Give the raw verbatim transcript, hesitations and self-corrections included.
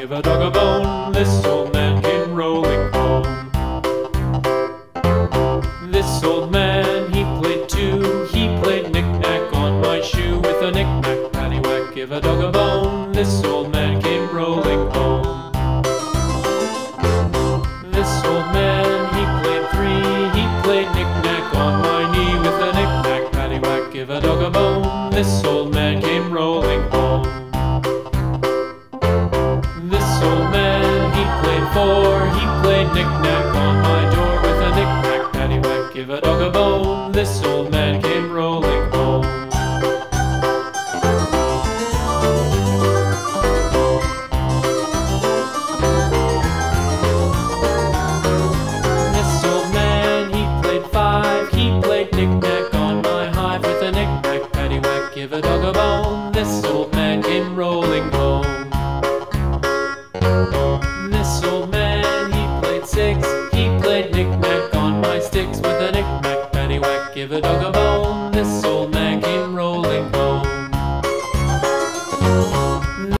Give a dog a bone, this old man came rolling home. This old man, he played two, he played knick-knack on my shoe with a knick-knack paddywhack. Give a dog a bone, this old man came rolling home. This old man, he played three, he played knick-knack on my knee with a knick-knack paddywhack. Give a dog a bone, this old man came rolling home. He played knick-knack on my door with a knick-knack paddywhack. Give a dog a bone, this old man came rolling home. This old man, he played five, he played knick-knack on my hive with a knick-knack paddywhack. Give a dog a bone, this old man came rolling home. This old man, he played six, he played knick-knack on my sticks with a knick-knack paddywhack. Give a dog a bone, this old